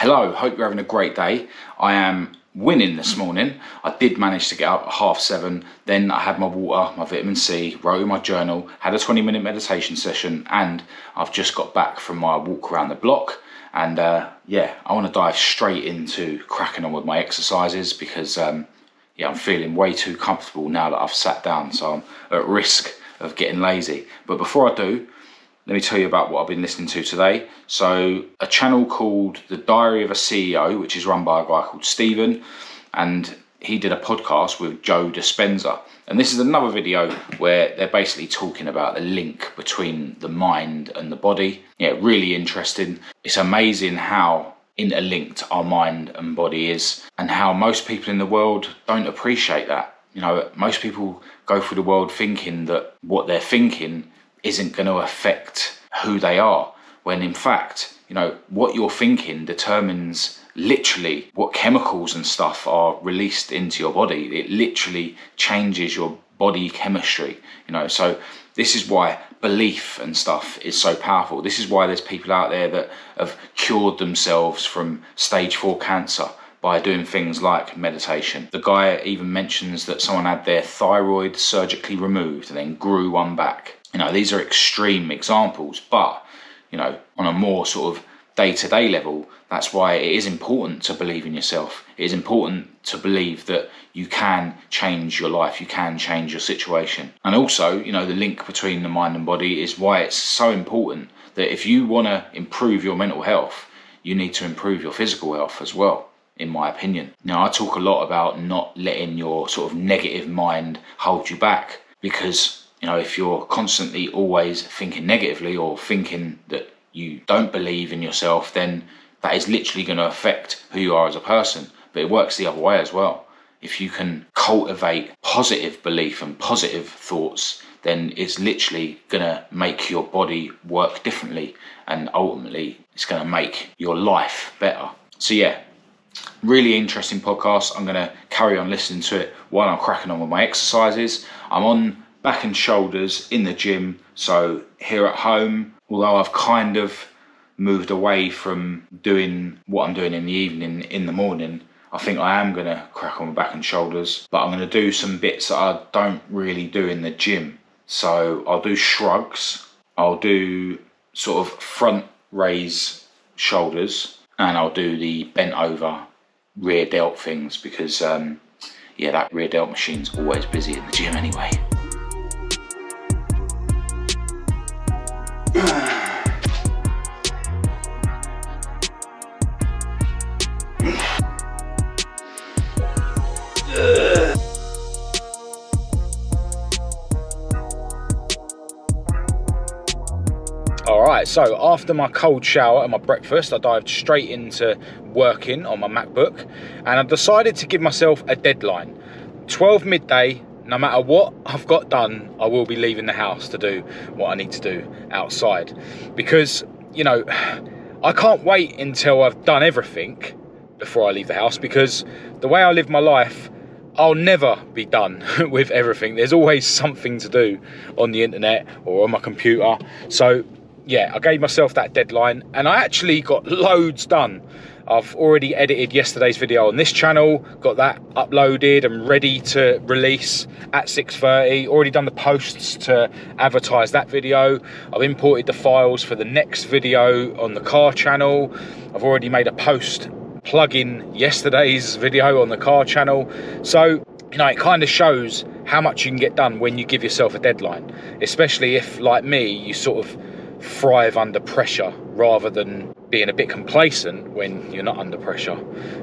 Hello, hope you're having a great day. I am winning this morning. I did manage to get up at 7:30, then I had my water, my vitamin C, wrote in my journal, had a 20-minute meditation session, and I've just got back from my walk around the block. And yeah, I want to dive straight into cracking on with my exercises because yeah, I'm feeling way too comfortable now that I've sat down, so I'm at risk of getting lazy. But before I do, let me tell you about what I've been listening to today. So a channel called The Diary of a CEO, which is run by a guy called Stephen, and he did a podcast with Joe Dispenza. And this is another video where they're basically talking about the link between the mind and the body. Yeah, really interesting. It's amazing how interlinked our mind and body is and how most people in the world don't appreciate that. You know, most people go through the world thinking that what they're thinking isn't going to affect who they are, when in fact, you know, what you're thinking determines literally what chemicals and stuff are released into your body. It literally changes your body chemistry, you know. So this is why belief and stuff is so powerful. This is why there's people out there that have cured themselves from stage 4 cancer by doing things like meditation. The guy even mentions that someone had their thyroid surgically removed and then grew one back. You know, these are extreme examples, but, you know, on a more sort of day-to-day level, that's why it is important to believe in yourself. It is important to believe that you can change your life, you can change your situation. And also, you know, the link between the mind and body is why it's so important that if you want to improve your mental health, you need to improve your physical health as well, in my opinion. Now, I talk a lot about not letting your sort of negative mind hold you back because, you know, if you're constantly always thinking negatively or thinking that you don't believe in yourself, then that is literally going to affect who you are as a person. But it works the other way as well. If you can cultivate positive belief and positive thoughts, then it's literally going to make your body work differently. And ultimately, it's going to make your life better. So yeah, really interesting podcast. I'm going to carry on listening to it while I'm cracking on with my exercises. I'm on back and shoulders in the gym, so here at home, although I've kind of moved away from doing what I'm doing in the evening, in the morning, I think I am going to crack on with back and shoulders, but I'm going to do some bits that I don't really do in the gym. So I'll do shrugs, I'll do sort of front raise shoulders, and I'll do the bent over rear delt things because yeah, that rear delt machine's always busy in the gym anyway. Alright, so after my cold shower and my breakfast, I dived straight into working on my MacBook, and I decided to give myself a deadline. 12 midday. No matter what I've got done, I will be leaving the house to do what I need to do outside. Because, you know, I can't wait until I've done everything before I leave the house, because the way I live my life, I'll never be done with everything. There's always something to do on the internet or on my computer. So yeah, I gave myself that deadline and I actually got loads done. I've already edited yesterday's video on this channel, got that uploaded and ready to release at 6:30. Already done the posts to advertise that video. I've imported the files for the next video on the car channel. I've already made a post plugging yesterday's video on the car channel. So, you know, it kind of shows how much you can get done when you give yourself a deadline, especially if, like me, you sort of thrive under pressure rather than being a bit complacent when you're not under pressure.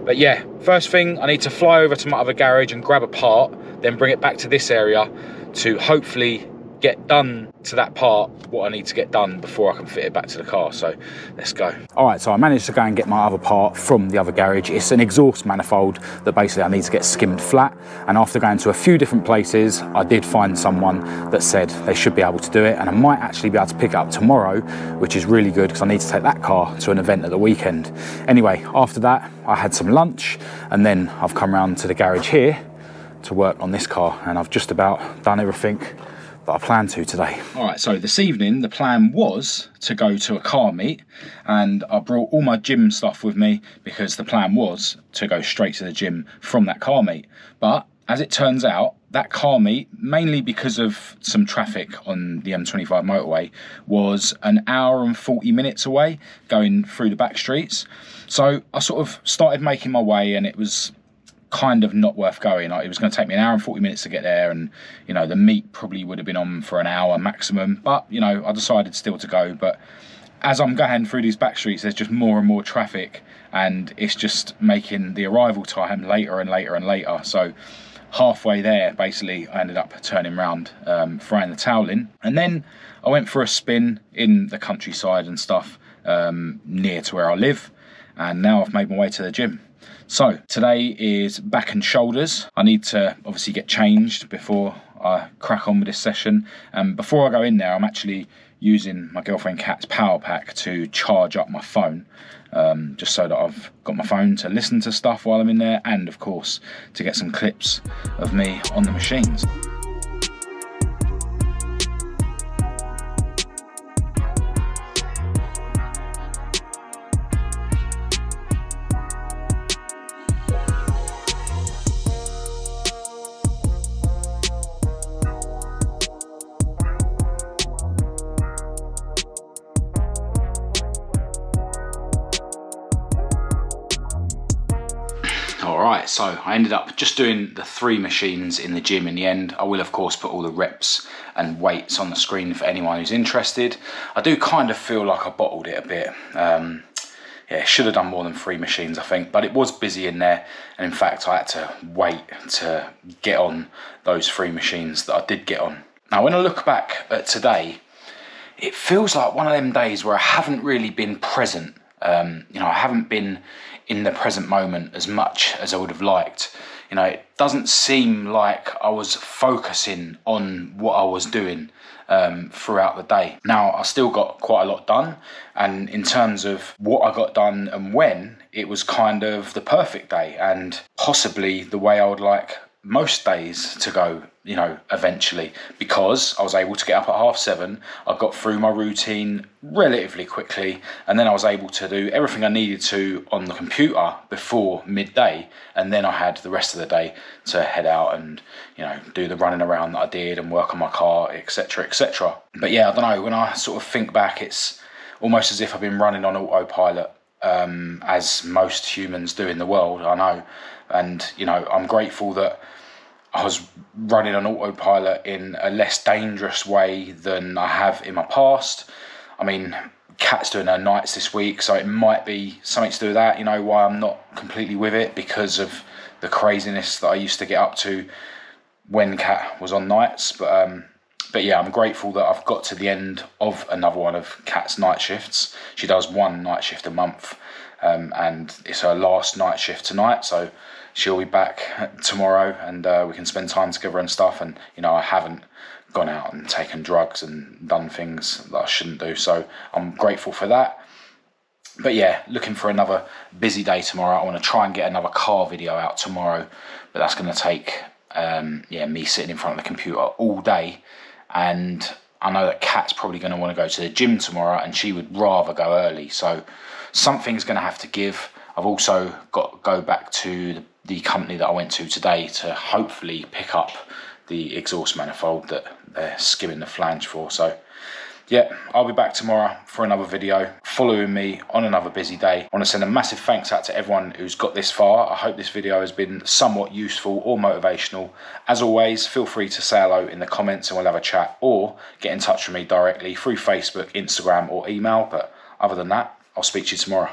But yeah, first thing, I need to fly over to my other garage and grab a part, then bring it back to this area to hopefully get done to that part what I need to get done before I can fit it back to the car. So let's go. All right, so I managed to go and get my other part from the other garage. It's an exhaust manifold that basically I need to get skimmed flat, and after going to a few different places, I did find someone that said they should be able to do it, and I might actually be able to pick it up tomorrow, which is really good because I need to take that car to an event at the weekend. Anyway, after that I had some lunch, and then I've come round to the garage here to work on this car, and I've just about done everything but I plan to today. All right, so this evening the plan was to go to a car meet, and I brought all my gym stuff with me because the plan was to go straight to the gym from that car meet. But as it turns out, that car meet, mainly because of some traffic on the M25 motorway, was an hour and 40 minutes away going through the back streets. So I sort of started making my way, and it was kind of not worth going. Like, it was going to take me an hour and 40 minutes to get there, and you know, the meet probably would have been on for an hour maximum, but you know, I decided still to go. But as I'm going through these back streets, there's just more and more traffic, and it's just making the arrival time later and later and later. So halfway there, basically, I ended up turning round, throwing the towel in, and then I went for a spin in the countryside and stuff, near to where I live, and now I've made my way to the gym. So today is back and shoulders. I need to obviously get changed before I crack on with this session, and before I go in there, I'm actually using my girlfriend Kat's power pack to charge up my phone, just so that I've got my phone to listen to stuff while I'm in there, and of course to get some clips of me on the machines. Alright, so I ended up just doing the 3 machines in the gym in the end. I will of course put all the reps and weights on the screen for anyone who's interested. I do kind of feel like I bottled it a bit. Yeah, should have done more than 3 machines I think, but it was busy in there, and in fact I had to wait to get on those 3 machines that I did get on. Now when I look back at today, it feels like one of them days where I haven't really been present. You know, I haven't been in the present moment as much as I would have liked. You know, it doesn't seem like I was focusing on what I was doing throughout the day. Now, I still got quite a lot done, and in terms of what I got done and when, it was kind of the perfect day, and possibly the way I would like most days to go, you know, eventually, because I was able to get up at 7:30. I got through my routine relatively quickly, and then I was able to do everything I needed to on the computer before midday, and then I had the rest of the day to head out and, you know, do the running around that I did and work on my car, etc, etc. But yeah, I don't know, when I sort of think back, it's almost as if I've been running on autopilot, as most humans do in the world, I know. And you know, I'm grateful that I was running on autopilot in a less dangerous way than I have in my past. I mean, Kat's doing her nights this week, so it might be something to do with that, you know, why I'm not completely with it, because of the craziness that I used to get up to when Kat was on nights. But yeah, I'm grateful that I've got to the end of another one of Kat's night shifts. She does one night shift a month, and it's her last night shift tonight, so she'll be back tomorrow, and we can spend time together and stuff. And you know, I haven't gone out and taken drugs and done things that I shouldn't do, so I'm grateful for that. But yeah, looking for another busy day tomorrow. I want to try and get another car video out tomorrow, but that's going to take yeah, me sitting in front of the computer all day. And I know that Kat's probably going to want to go to the gym tomorrow, and she would rather go early, so something's going to have to give. I've also got to go back to the company that I went to today to hopefully pick up the exhaust manifold that they're skimming the flange for. So yeah, I'll be back tomorrow for another video following me on another busy day. I want to send a massive thanks out to everyone who's got this far. I hope this video has been somewhat useful or motivational. As always, feel free to say hello in the comments and we'll have a chat, or get in touch with me directly through Facebook, Instagram or email. But other than that, I'll speak to you tomorrow.